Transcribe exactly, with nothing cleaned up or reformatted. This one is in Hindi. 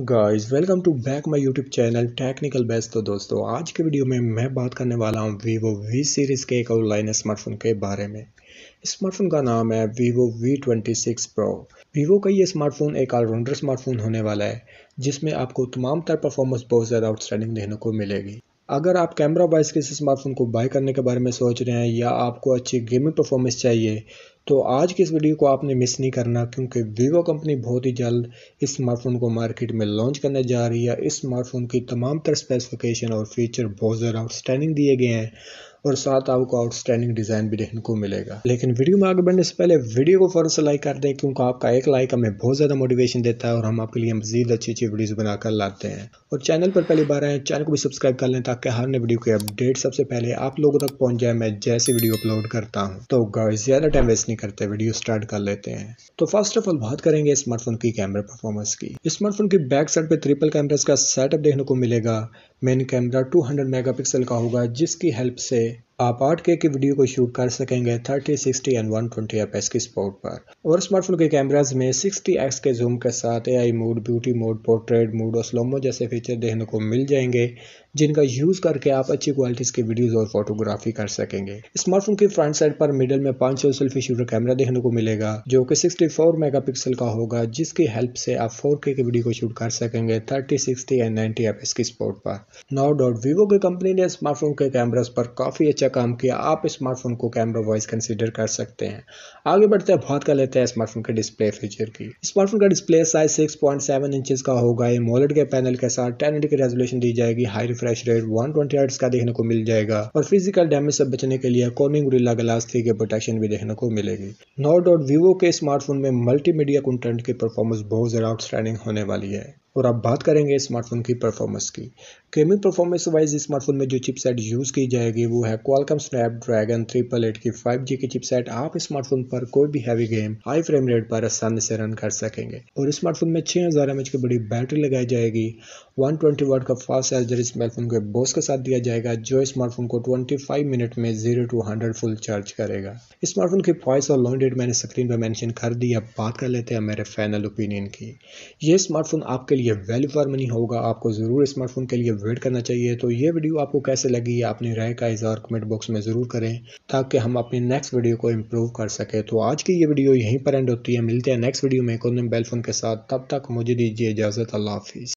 Guys welcome to back my YouTube channel technical best. तो दोस्तों आज के वीडियो में मैं बात करने वाला हूं वीवो वी सीरीज़ के एक ऑनलाइन स्मार्टफोन के बारे में। स्मार्टफोन का नाम है Vivo V twenty six pro. Vivo का ये स्मार्टफोन एक ऑलराउंडर स्मार्टफोन होने वाला है जिसमें आपको तमाम तर परफॉर्मेंस बहुत ज़्यादा आउटस्टैंडिंग देखने को मिलेगी। अगर आप कैमरा वाइज के इस स्मार्टफोन को बाय करने के बारे में सोच रहे हैं या आपको अच्छी गेमिंग परफॉर्मेंस चाहिए तो आज की इस वीडियो को आपने मिस नहीं करना, क्योंकि वीवो कंपनी बहुत ही जल्द इस स्मार्टफोन को मार्केट में लॉन्च करने जा रही है। इस स्मार्टफोन की तमाम तरह स्पेसिफिकेशन और फीचर बहुत ज़्यादा आउटस्टैंडिंग दिए गए हैं और साथ आपको आउटस्टैंडिंग डिज़ाइन भी देखने को मिलेगा। लेकिन वीडियो में आगे बढ़ने से पहले वीडियो को फौरन से लाइक कर दें, क्योंकि आपका एक लाइक हमें बहुत ज़्यादा मोटिवेशन देता है और हम आपके लिए मज़ीद अच्छी अच्छी वीडियोस बनाकर लाते हैं। और चैनल पर पहली बार आए चैनल को भी सब्सक्राइब कर लें ताकि हर नई वीडियो के अपडेट सबसे पहले आप लोगों तक पहुँच जाए मैं जैसे वीडियो अपलोड करता हूँ। तो गाइस ज़्यादा टाइम वेस्ट नहीं करते, वीडियो स्टार्ट कर लेते हैं। तो फर्स्ट ऑफ ऑल बात करेंगे स्मार्टफोन की कैमरा परफॉर्मेंस की। स्मार्टफोन की बैक साइड पर ट्रिपल कैमरास का सेटअप देखने को मिलेगा। Main camera two hundred megapixel का होगा जिसकी हेल्प से आप एट के की वीडियो को शूट कर सकेंगे thirty, sixty and one twenty F S की स्पॉट पर। और स्मार्टफोन के कैमरास में सिक्सटी एक्स के जूम के साथ A I mode, beauty mode, portrait mode और स्लोमो जैसे फीचर देखने को मिल जाएंगे जिनका यूज़ करके आप अच्छी क्वालिटीज़ की वीडियोस और फोटोग्राफी कर सकेंगे। स्मार्टफोन की फ्रंट साइड पर मिडल में पाँच सौ सेल्फी शूटर कैमरा देखने को मिलेगा जो कि सिक्सटी फोर मेगापिक्सल का होगा जिसकी हेल्प से आप फोर के की वीडियो को शूट कर सकेंगे thirty, sixty and ninety F S की स्पॉट पर। नो डाउट वीवो की कंपनी ने स्मार्टफोन के कैमरास पर काफ़ी अच्छा काम किया। आप स्मार्टफोन को कैमरा वाइज कंसीडर कर सकते हैं। आगे बढ़ते हैं, बात कर लेते हैं स्मार्टफोन के डिस्प्ले फीचर की। स्मार्टफोन का display size six point seven inches का होगा। एमोलेड के पैनल के साथ टेन एटी की रेजोल्यूशन दी जाएगी। High refresh rate one twenty hertz का देखने को मिल जाएगा और फिजिकल डैमेज से बचने के लिए कॉर्निंग गोरिल्ला ग्लास थ्री के प्रोटेक्शन भी देखने को मिलेगी। नो डाउट वीवो के स्मार्टफोन में मल्टीमीडिया कंटेंट की परफॉर्मेंस बहुत ज़्यादा आउटस्टैंडिंग होने वाली है। और अब बात करेंगे स्मार्टफोन की परफॉर्मेंस की। गेमिंग परफॉर्मेंस वाइज स्मार्टफोन में जो चिपसेट यूज़ की जाएगी वो है Qualcomm Snapdragon eight eight eight की फाइव जी की चिपसेट। आप स्मार्टफोन पर कोई भी heavy game high frame rate पर आसानी से रन कर सकेंगे। और स्मार्टफोन में छः हज़ार एम एच की बड़ी बैटरी लगाई जाएगी। वन ट्वेंटी वाट का फास्ट चार्जर स्मार्टफोन के बोस के साथ दिया जाएगा जो स्मार्टफोन को ट्वेंटी फाइव मिनट में zero to hundred full charge करेगा। स्मार्टफोन की प्राइस और लॉन्च डेट मैंने स्क्रीन पर मैंशन कर दी। अब बात कर लेते हैं मेरे फाइनल ओपिनियन की। ये स्मार्टफोन आपके लिए वैल्यू फॉर मनी होगा। आपको ज़रूर स्मार्टफोन के लिए वेट करना चाहिए। तो ये वीडियो आपको कैसे लगी अपनी राय का इज़हार कमेंट बॉक्स में ज़रूर करें ताकि हम अपनी नेक्स्ट वीडियो को इम्प्रूव कर सकें। तो आज की ये वीडियो यहीं पर एंड होती है। मिलते हैं नेक्स्ट वीडियो में एक और नए बेल फोन के साथ। तब तक मुझे दीजिए इजाज़त। अल्लाह हाफिज़।